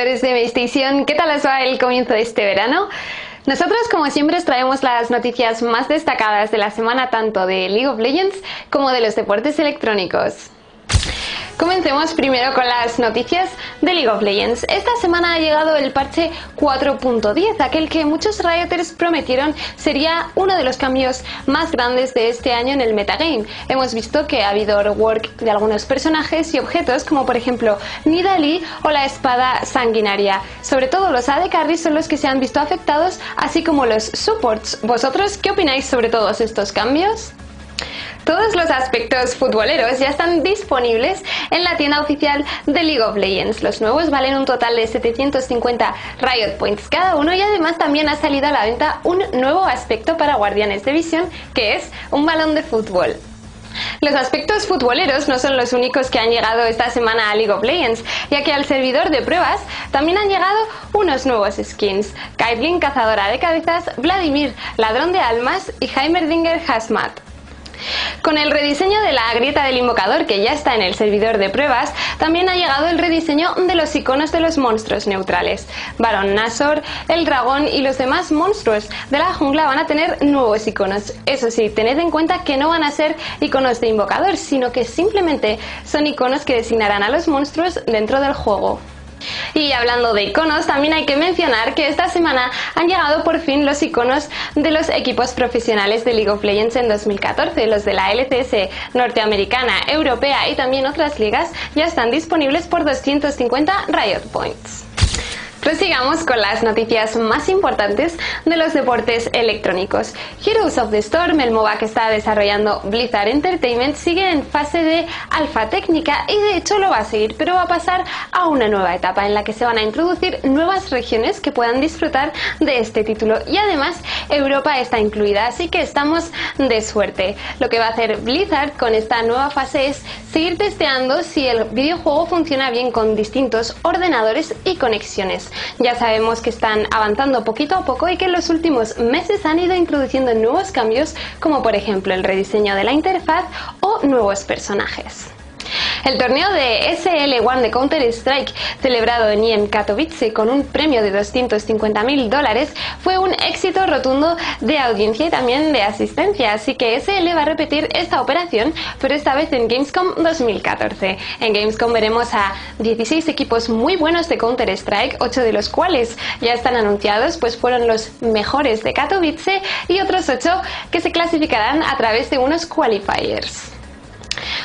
seguidores de MeriStation, ¿qué tal les va el comienzo de este verano? Nosotros, como siempre, os traemos las noticias más destacadas de la semana, tanto de League of Legends como de los deportes electrónicos. Comencemos primero con las noticias de League of Legends. Esta semana ha llegado el parche 4.10, aquel que muchos Rioters prometieron sería uno de los cambios más grandes de este año en el metagame. Hemos visto que ha habido rework de algunos personajes y objetos, como por ejemplo Nidalee o la espada sanguinaria. Sobre todo los AD Carries son los que se han visto afectados, así como los supports. ¿Vosotros qué opináis sobre todos estos cambios? Todos los aspectos futboleros ya están disponibles en la tienda oficial de League of Legends. Los nuevos valen un total de 750 Riot Points cada uno, y además también ha salido a la venta un nuevo aspecto para Guardianes de Visión, que es un balón de fútbol. Los aspectos futboleros no son los únicos que han llegado esta semana a League of Legends, ya que al servidor de pruebas también han llegado unos nuevos skins: Caitlyn, cazadora de cabezas; Vladimir, ladrón de almas; y Heimerdinger, hazmat. Con el rediseño de la grieta del invocador, que ya está en el servidor de pruebas, también ha llegado el rediseño de los iconos de los monstruos neutrales. Barón Nashor, el dragón y los demás monstruos de la jungla van a tener nuevos iconos. Eso sí, tened en cuenta que no van a ser iconos de invocador, sino que simplemente son iconos que designarán a los monstruos dentro del juego. Y hablando de iconos, también hay que mencionar que esta semana han llegado por fin los iconos de los equipos profesionales de League of Legends en 2014. Los de la LCS norteamericana, europea y también otras ligas ya están disponibles por 250 Riot Points. Prosigamos con las noticias más importantes de los deportes electrónicos. Heroes of the Storm, el MOBA que está desarrollando Blizzard Entertainment, sigue en fase de alfa técnica, y de hecho lo va a seguir, pero va a pasar a una nueva etapa en la que se van a introducir nuevas regiones que puedan disfrutar de este título, y además Europa está incluida, así que estamos de suerte. Lo que va a hacer Blizzard con esta nueva fase es seguir testeando si el videojuego funciona bien con distintos ordenadores y conexiones. Ya sabemos que están avanzando poquito a poco y que en los últimos meses han ido introduciendo nuevos cambios, como por ejemplo el rediseño de la interfaz o nuevos personajes. El torneo de SL1 de Counter-Strike, celebrado en IEM Katowice con un premio de $250.000, fue un éxito rotundo de audiencia y también de asistencia, así que SL va a repetir esta operación, pero esta vez en Gamescom 2014. En Gamescom veremos a 16 equipos muy buenos de Counter-Strike, 8 de los cuales ya están anunciados, pues fueron los mejores de Katowice, y otros 8 que se clasificarán a través de unos qualifiers.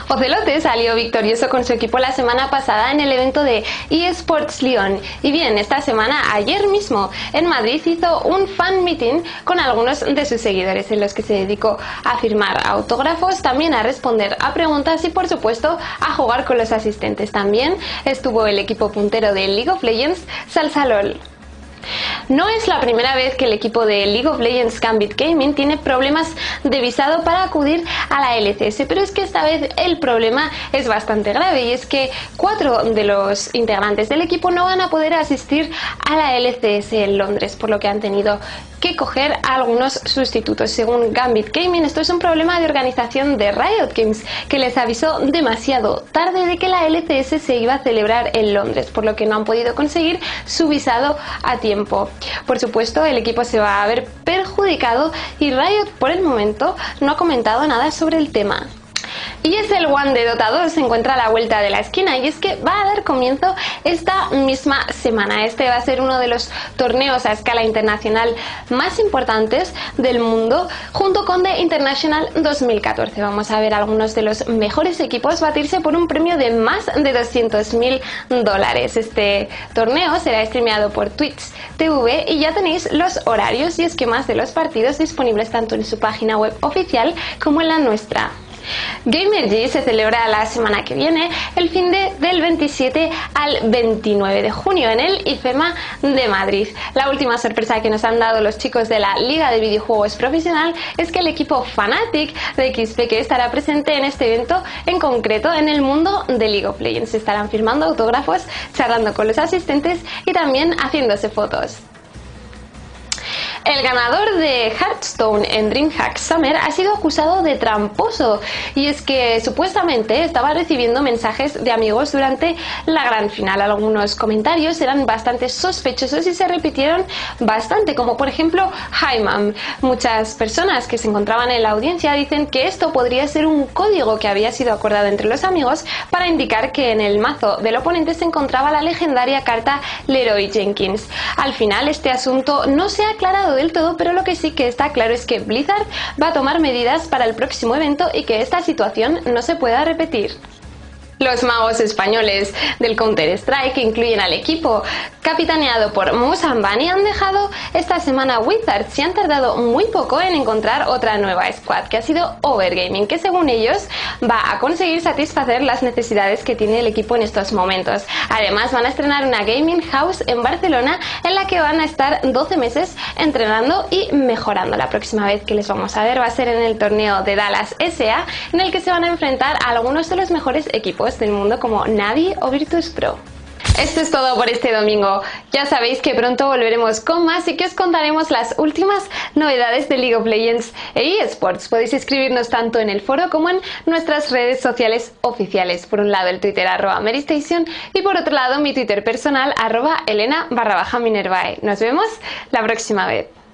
Ocelote salió victorioso con su equipo la semana pasada en el evento de eSports Lyon, y bien, esta semana, ayer mismo, en Madrid hizo un fan meeting con algunos de sus seguidores, en los que se dedicó a firmar autógrafos, también a responder a preguntas y por supuesto a jugar con los asistentes. También estuvo el equipo puntero de League of Legends, SalsaLOL. No es la primera vez que el equipo de League of Legends Gambit Gaming tiene problemas de visado para acudir a la LCS, pero es que esta vez el problema es bastante grave, y es que 4 de los integrantes del equipo no van a poder asistir a la LCS en Londres, por lo que han tenido que coger a algunos sustitutos. Según Gambit Gaming, esto es un problema de organización de Riot Games, que les avisó demasiado tarde de que la LCS se iba a celebrar en Londres, por lo que no han podido conseguir su visado a tiempo. Por supuesto, el equipo se va a ver perjudicado, y Riot por el momento no ha comentado nada sobre el tema. ISL1 de Dota 2 se encuentra a la vuelta de la esquina, y es que va a dar comienzo esta misma semana. Este va a ser uno de los torneos a escala internacional más importantes del mundo, junto con The International 2014. Vamos a ver a algunos de los mejores equipos batirse por un premio de más de $200.000. Este torneo será streameado por Twitch TV, y ya tenéis los horarios y esquemas de los partidos disponibles tanto en su página web oficial como en la nuestra. GamerG se celebra la semana que viene, el fin del 27 al 29 de junio en el IFEMA de Madrid. La última sorpresa que nos han dado los chicos de la Liga de Videojuegos Profesional es que el equipo Fnatic de XP, que estará presente en este evento, en concreto en el mundo de League of Legends, estarán firmando autógrafos, charlando con los asistentes y también haciéndose fotos. El ganador de Hearthstone en Dreamhack Summer ha sido acusado de tramposo, y es que supuestamente estaba recibiendo mensajes de amigos durante la gran final. Algunos comentarios eran bastante sospechosos y se repitieron bastante, como por ejemplo "Hi Mom". Muchas personas que se encontraban en la audiencia dicen que esto podría ser un código que había sido acordado entre los amigos para indicar que en el mazo del oponente se encontraba la legendaria carta Leroy Jenkins. Al final este asunto no se ha aclarado del todo, pero lo que sí que está claro es que Blizzard va a tomar medidas para el próximo evento y que esta situación no se pueda repetir. Los magos españoles del Counter-Strike, que incluyen al equipo capitaneado por Mousespaz, han dejado esta semana Wizards y han tardado muy poco en encontrar otra nueva squad, que ha sido Overgaming, que según ellos va a conseguir satisfacer las necesidades que tiene el equipo en estos momentos. Además van a estrenar una gaming house en Barcelona en la que van a estar 12 meses entrenando y mejorando. La próxima vez que les vamos a ver va a ser en el torneo de Dallas SA, en el que se van a enfrentar a algunos de los mejores equipos del mundo como Navi o Virtus Pro. Esto es todo por este domingo. Ya sabéis que pronto volveremos con más y que os contaremos las últimas novedades de League of Legends e eSports. Podéis escribirnos tanto en el foro como en nuestras redes sociales oficiales. Por un lado el Twitter @MeriStation y por otro lado mi Twitter personal @Elena_Minervae. Nos vemos la próxima vez.